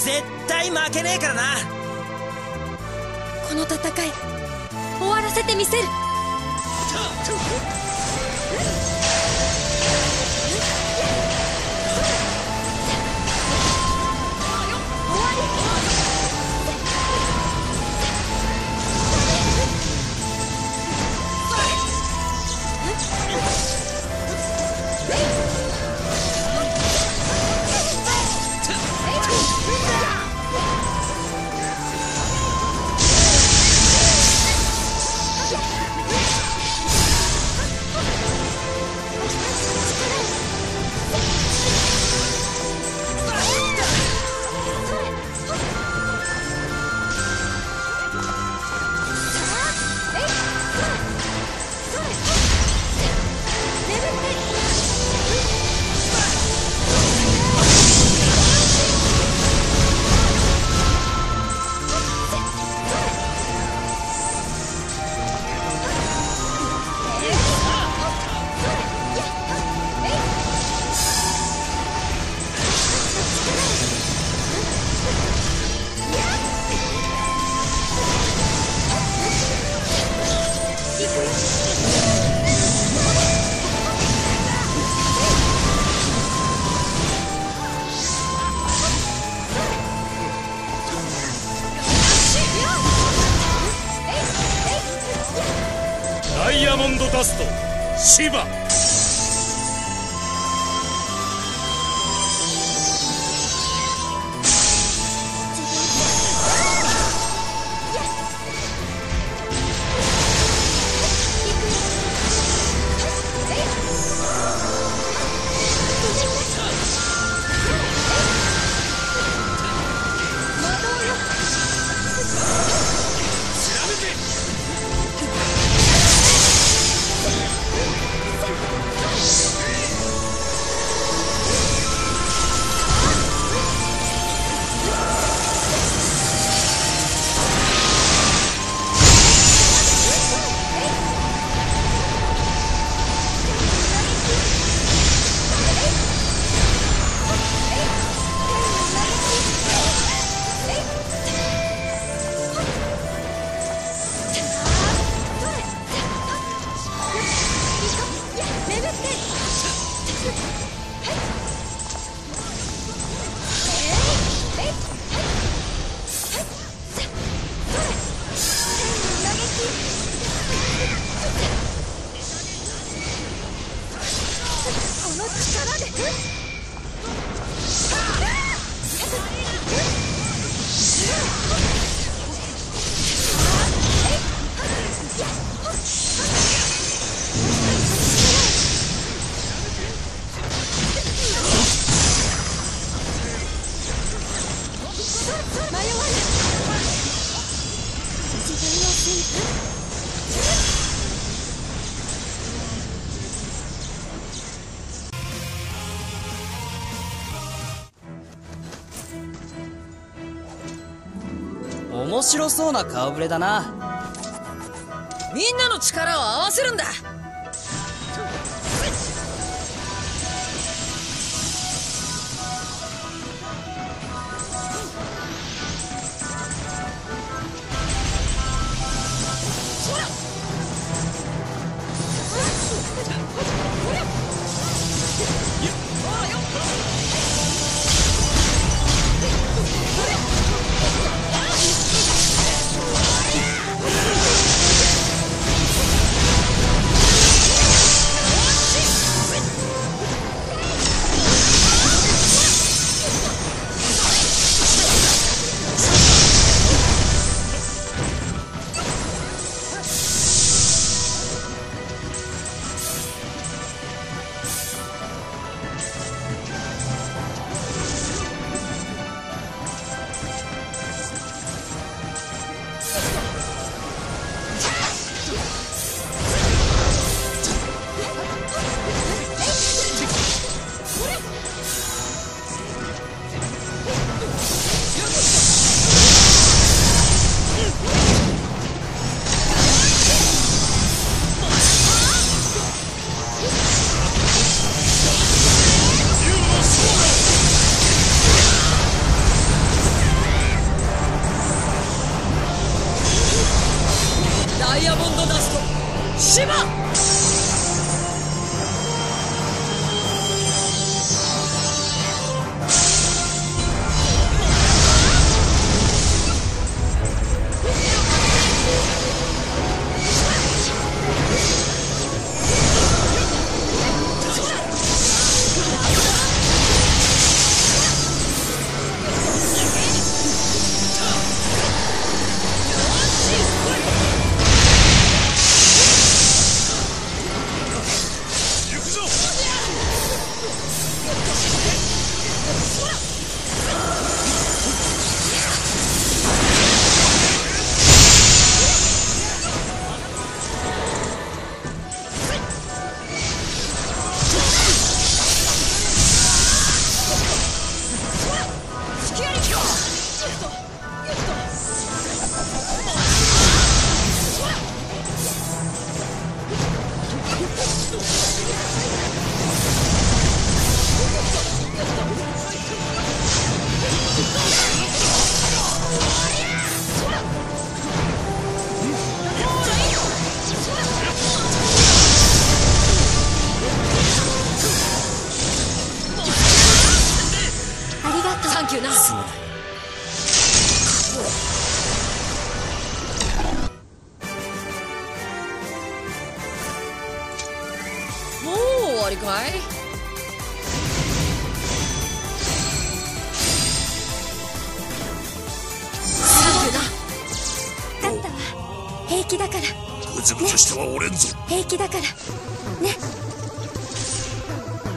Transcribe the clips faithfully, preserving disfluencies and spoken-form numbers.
絶対負けねえからな。この戦い終わらせてみせる。ファイアボンドダスト、シヴァ。面白そうな顔ぶれだな。みんなの力を合わせるんだ。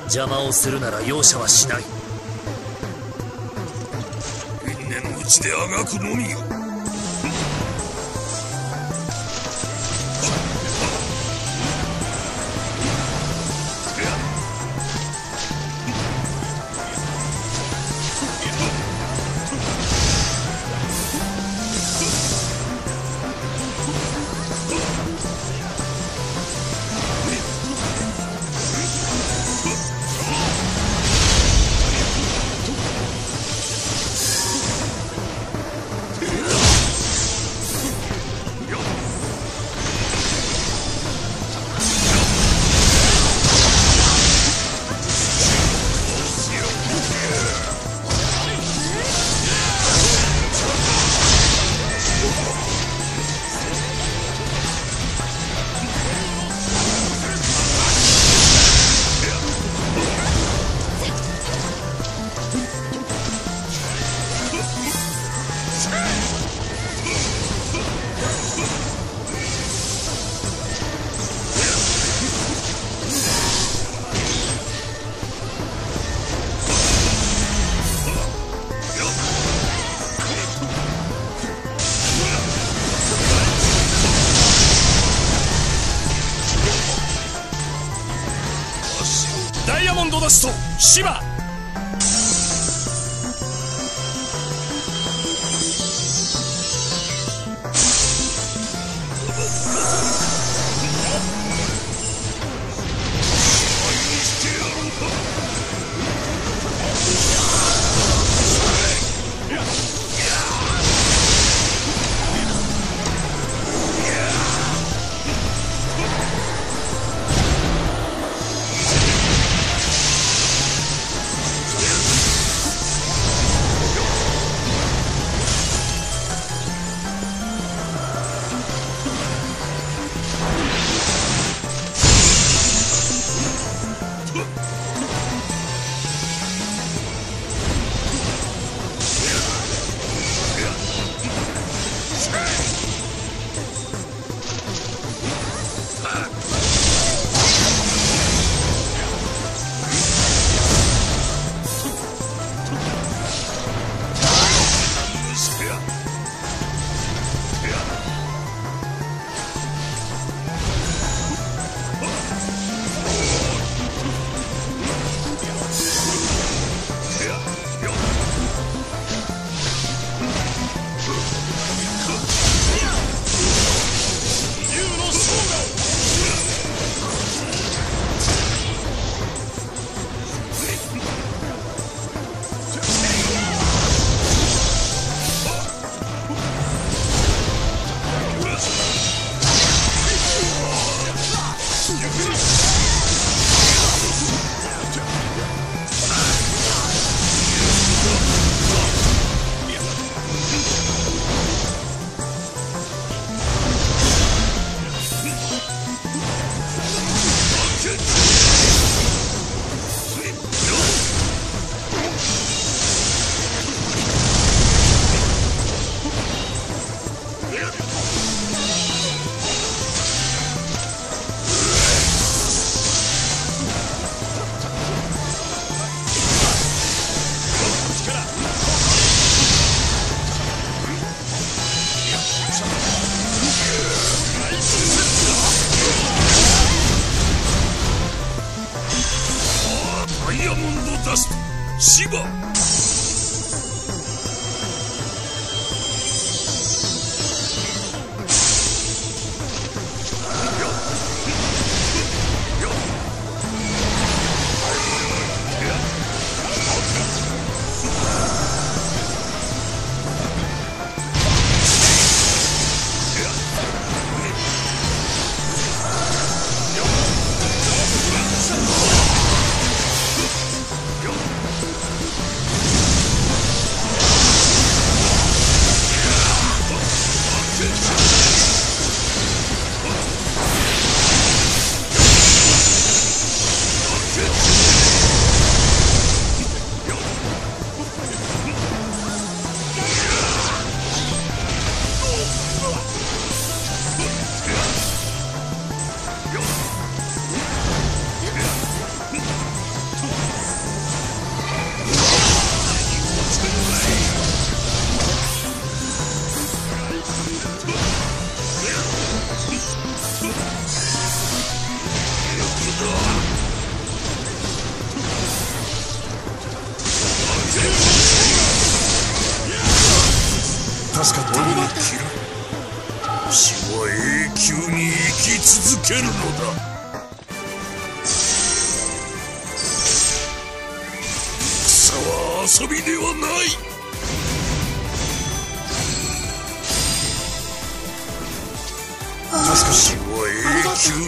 邪魔をするなら容赦はしない。因縁のうちであがくのみよ。シバ確かにを切る。死は永久に生き続けるのだ。戦は遊びではない。しかし、死は永久に